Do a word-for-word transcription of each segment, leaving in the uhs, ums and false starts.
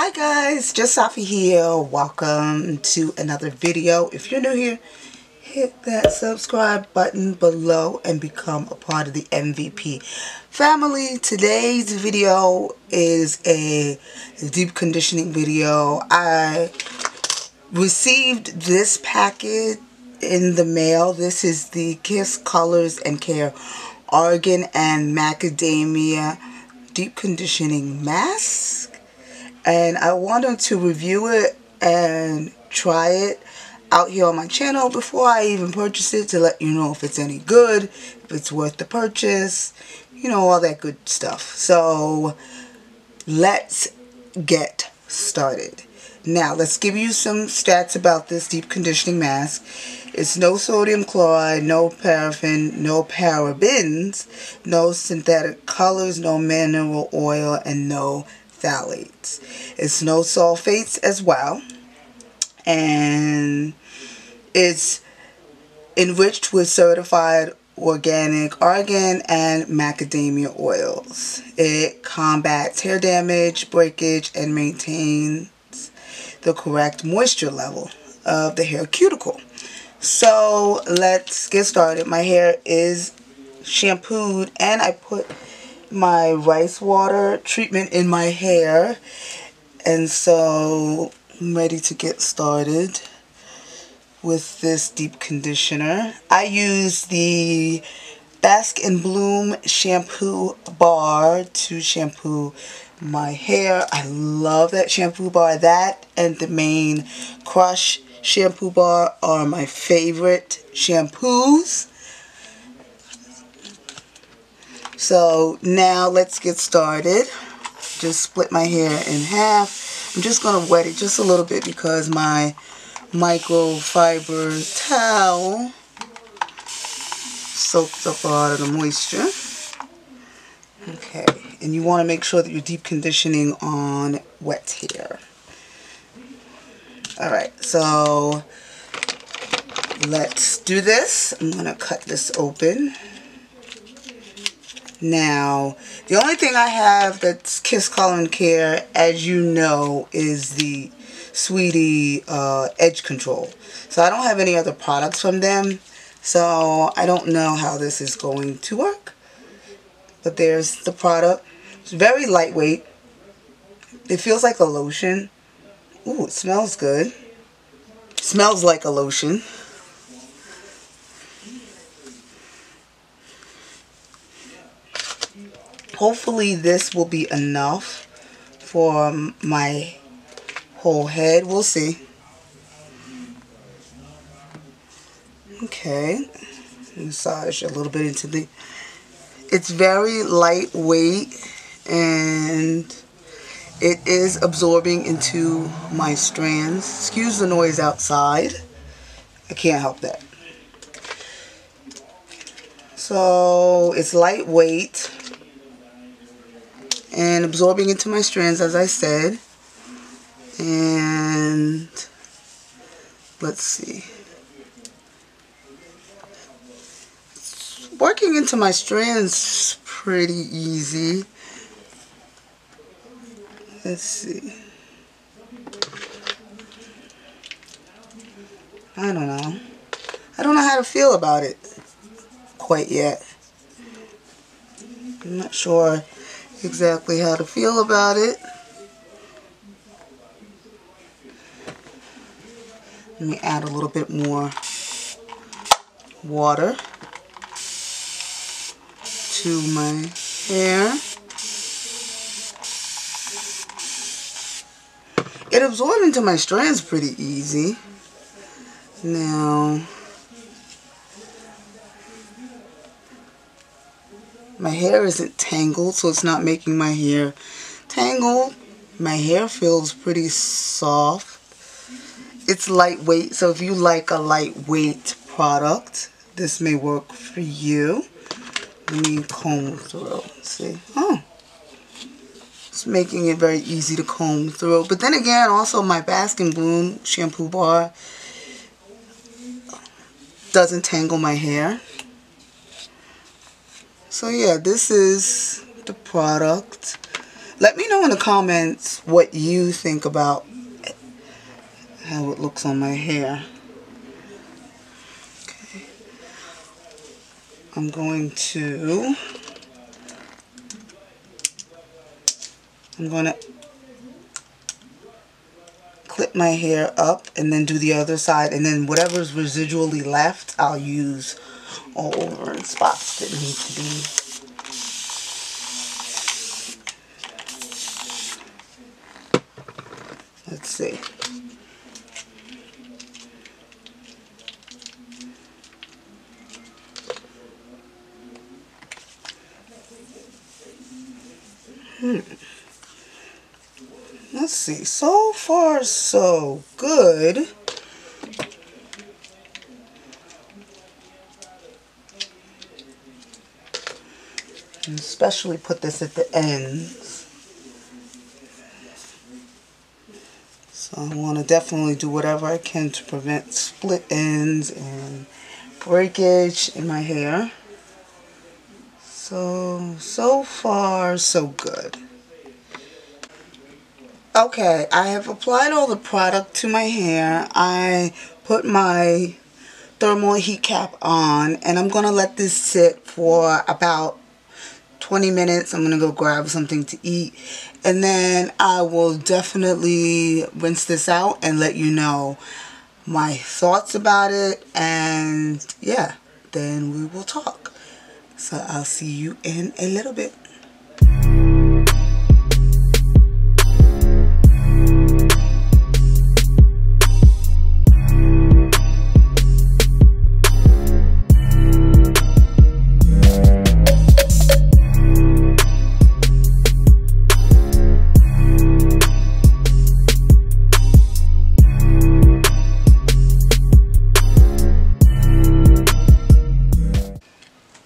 Hi guys, just Safi here. Welcome to another video. If you're new here, hit that subscribe button below and become a part of the M V P family. Today's video is a deep conditioning video. I received this packet in the mail. This is the Kiss Colors and Care Argan and Macadamia Deep Conditioning Mask. And I wanted to review it and try it out here on my channel before I even purchase it, to let you know if it's any good, if it's worth the purchase, you know, all that good stuff. So let's get started. Now let's give you some stats about this deep conditioning mask. It's no sodium chloride, no paraffin, no parabens, no synthetic colors, no mineral oil, and no phthalates. It's no sulfates as well, and it's enriched with certified organic argan and macadamia oils. It combats hair damage, breakage, and maintains the correct moisture level of the hair cuticle. So let's get started. My hair is shampooed and I put my rice water treatment in my hair, and so I'm ready to get started with this deep conditioner. I use the Bask and Bloom shampoo bar to shampoo my hair. I love that shampoo bar. That and the main Crush shampoo bar are my favorite shampoos. So now let's get started. Just split my hair in half. I'm just going to wet it just a little bit because my microfiber towel soaks up a lot of the moisture. Okay, and you want to make sure that you're deep conditioning on wet hair. Alright, so let's do this. I'm going to cut this open. Now, the only thing I have that's Kiss Color and Care, as you know, is the Sweetie uh, Edge Control. So I don't have any other products from them, so I don't know how this is going to work. But there's the product. It's very lightweight. It feels like a lotion. Ooh, it smells good. It smells like a lotion. Hopefully this will be enough for my whole head. We'll see. Okay. Massage a little bit into the... It's very lightweight and it is absorbing into my strands. Excuse the noise outside. I can't help that. So it's lightweight and absorbing into my strands, as I said. And let's see, it's working into my strands pretty easy. Let's see, I don't know I don't know how to feel about it quite yet. I'm not sure exactly how to feel about it. Let me add a little bit more water to my hair. It absorbed into my strands pretty easy. Now my hair isn't tangled, so it's not making my hair tangled. My hair feels pretty soft. It's lightweight, so if you like a lightweight product, this may work for you. Let me comb through. See? Oh. It's making it very easy to comb through. But then again, also my Bask and Bloom shampoo bar doesn't tangle my hair. So yeah, this is the product. Let me know in the comments what you think about how it looks on my hair. Okay. I'm going to I'm going to clip my hair up and then do the other side, and then whatever's residually left I'll use all over in spots that need to be. Let's see. Hmm. Let's see. So far, so good. And especially put this at the ends. So I want to definitely do whatever I can to prevent split ends and breakage in my hair. So, so far, so good. Okay, I have applied all the product to my hair. I put my thermal heat cap on, and I'm going to let this sit for about twenty minutes. I'm going to go grab something to eat, and then I will definitely rinse this out and let you know my thoughts about it, and yeah, then we will talk. So I'll see you in a little bit.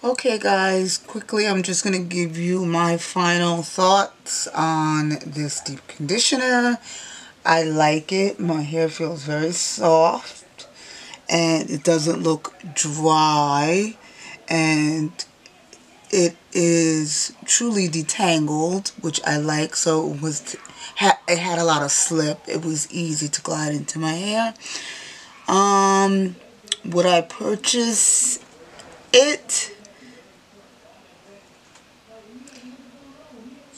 Okay guys, quickly I'm just going to give you my final thoughts on this deep conditioner. I like it. My hair feels very soft and it doesn't look dry, and it is truly detangled, which I like. So it was ha it had a lot of slip. It was easy to glide into my hair. Um, would I purchase it?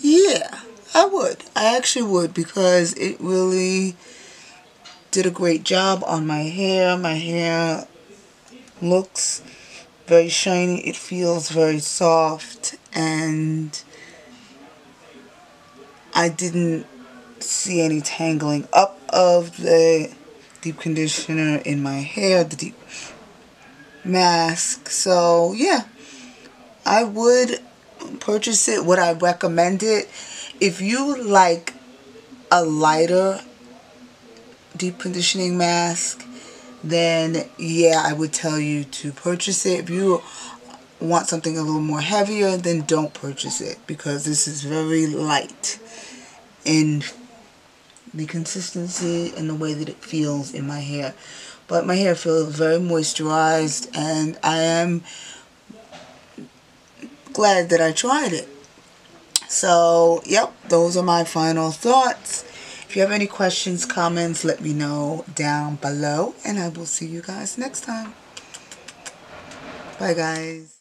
Yeah, I would. I actually would, because it really did a great job on my hair. My hair looks very shiny. It feels very soft, and I didn't see any tangling up of the deep conditioner in my hair, the deep mask. So yeah, I would purchase it. Would I recommend it? If you like a lighter deep conditioning mask, then yeah, I would tell you to purchase it. If you want something a little more heavier, then don't purchase it, because this is very light in the consistency and the way that it feels in my hair. But my hair feels very moisturized, and I am glad that I tried it. So yep, those are my final thoughts. If you have any questions, comments, let me know down below, and I will see you guys next time. Bye guys.